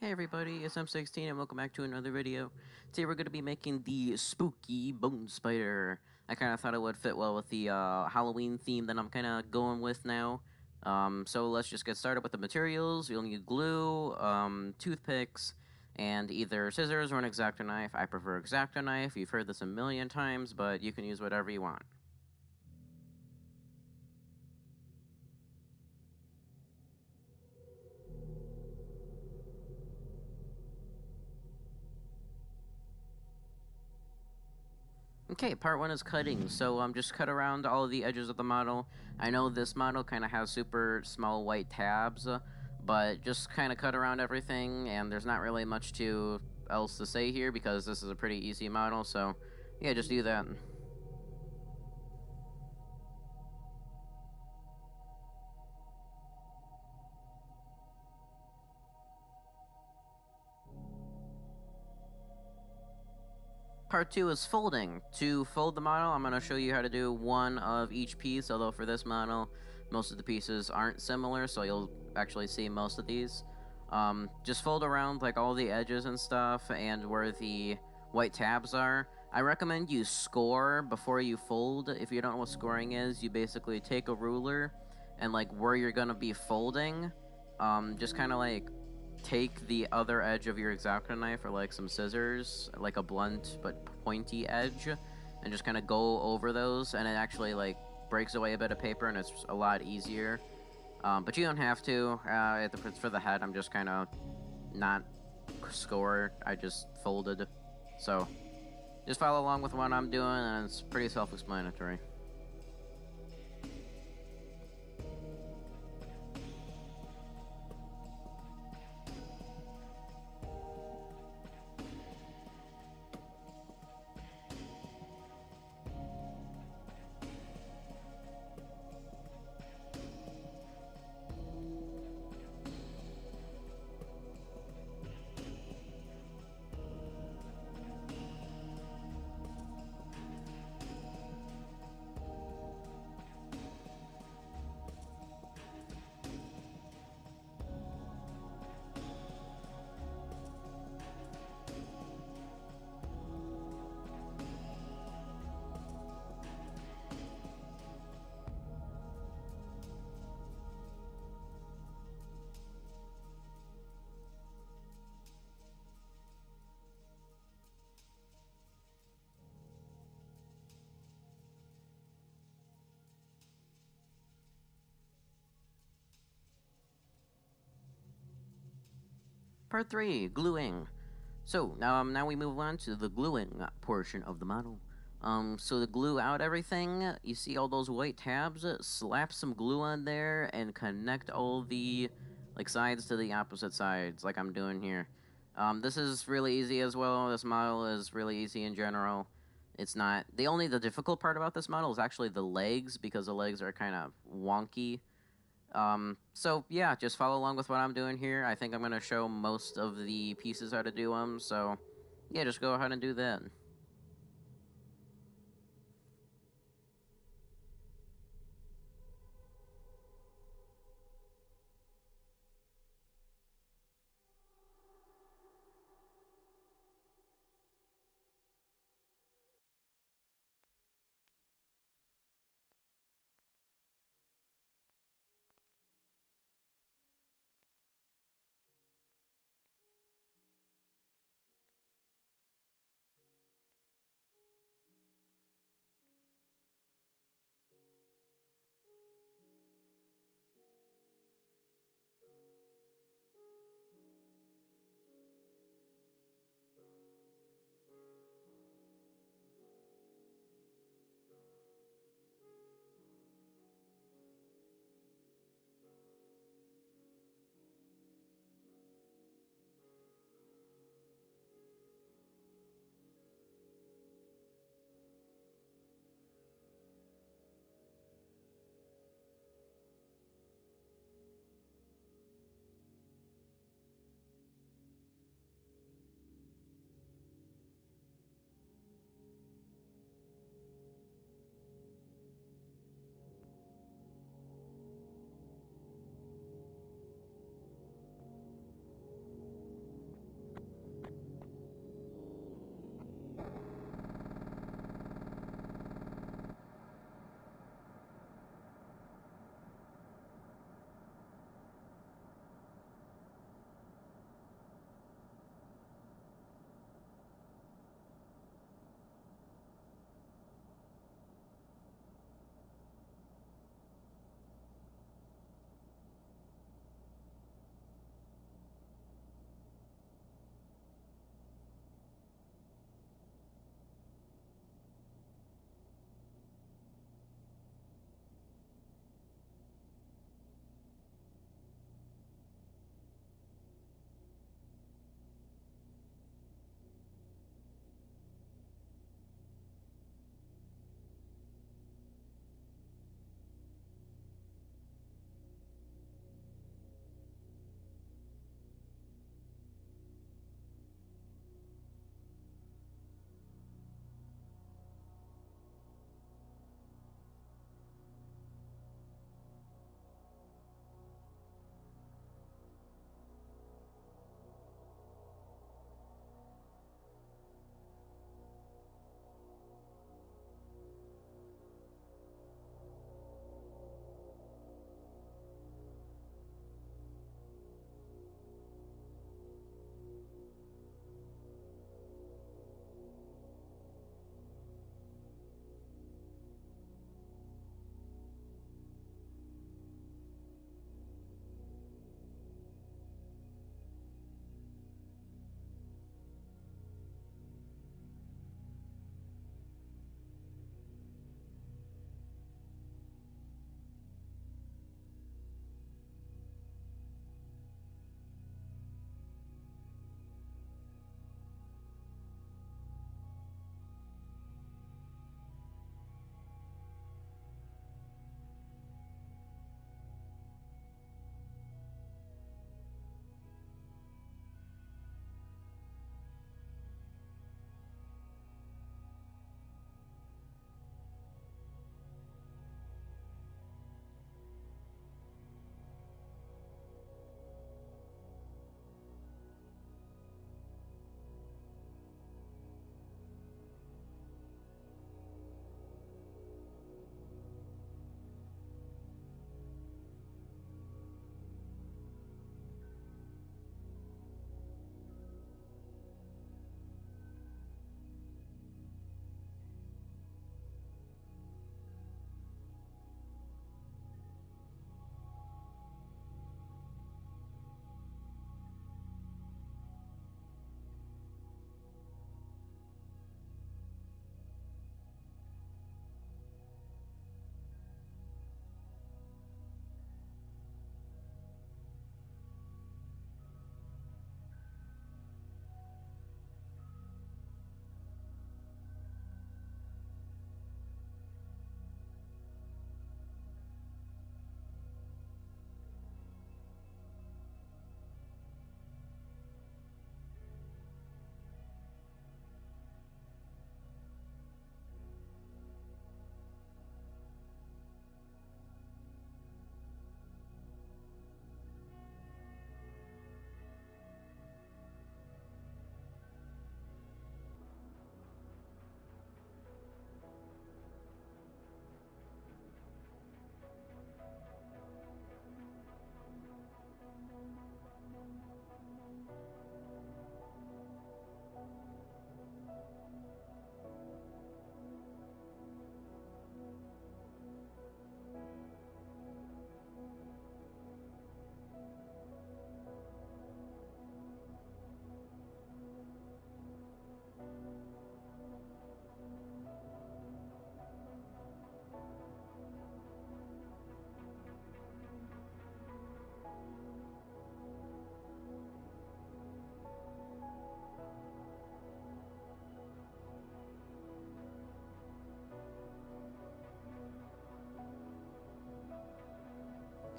Hey everybody, it's M16 and welcome back to another video. Today we're going to be making the spooky bone spider. I kind of thought it would fit well with the Halloween theme that I'm kind of going with now. So let's just get started with the materials. You'll need glue, toothpicks, and either scissors or an X-Acto knife. I prefer X-Acto knife. You've heard this a million times, but you can use whatever you want. Okay, part one is cutting, so just cut around all of the edges of the model. I know this model kind of has super small white tabs, but just kind of cut around everything, and there's not really much else to say here because this is a pretty easy model, so yeah, just do that. Part two is folding. To fold the model, I'm going to show you how to do one of each piece, although for this model, most of the pieces aren't similar, so you'll actually see most of these. Just fold around like all the edges and stuff and where the white tabs are. I recommend you score before you fold. If you don't know what scoring is, you basically take a ruler and like where you're going to be folding, just kind of like take the other edge of your X-Acto knife or like some scissors, like a blunt but pointy edge, and just kind of go over those, and it actually like breaks away a bit of paper and it's a lot easier. But you don't have to. It's for the head. I'm just kind of not score. I just folded. So just follow along with what I'm doing and it's pretty self-explanatory. Part 3, gluing. So, now we move on to the gluing portion of the model. So to glue out everything, you see all those white tabs? Slap some glue on there and connect all the like sides to the opposite sides, like I'm doing here. This is really easy as well. This model is really easy in general. It's not... The difficult part about this model is actually the legs, because the legs are kind of wonky. So yeah, just follow along with what I'm doing here. I think I'm going to show most of the pieces how to do them, so yeah, just go ahead and do that.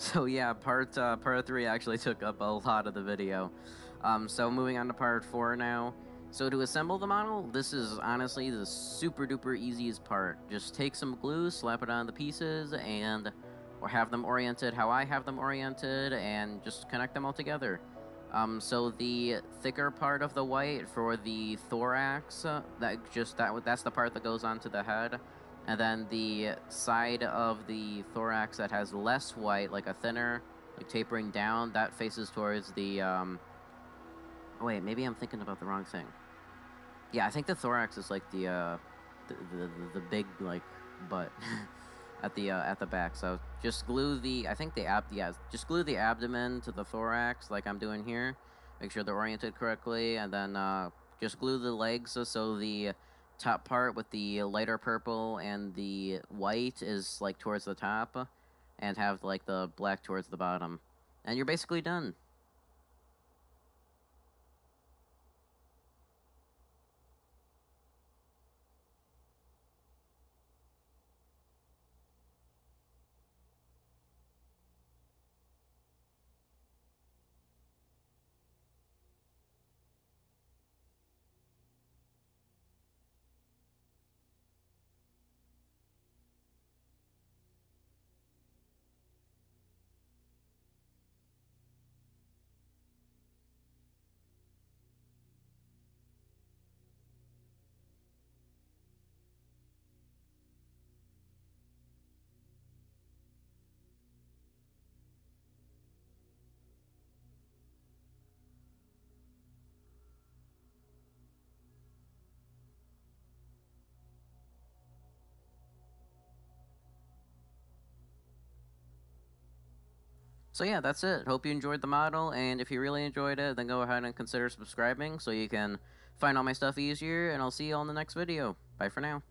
So yeah, part 3 actually took up a lot of the video. So moving on to part 4 now. So to assemble the model, this is honestly the super duper easiest part. Just take some glue, slap it on the pieces, and or have them oriented how I have them oriented, and just connect them all together. So the thicker part of the white for the thorax, that's the part that goes onto the head. And then the side of the thorax that has less white, like a thinner, like tapering down, that faces towards the, wait, maybe I'm thinking about the wrong thing. Yeah, I think the thorax is like the big, like, butt at the back. So just glue the, just glue the abdomen to the thorax, like I'm doing here. Make sure they're oriented correctly, and then just glue the legs so the top part with the lighter purple and the white is like towards the top, and have like the black towards the bottom, and you're basically done. So yeah, that's it. Hope you enjoyed the model, and if you really enjoyed it, then go ahead and consider subscribing so you can find all my stuff easier, and I'll see you all in the next video. Bye for now.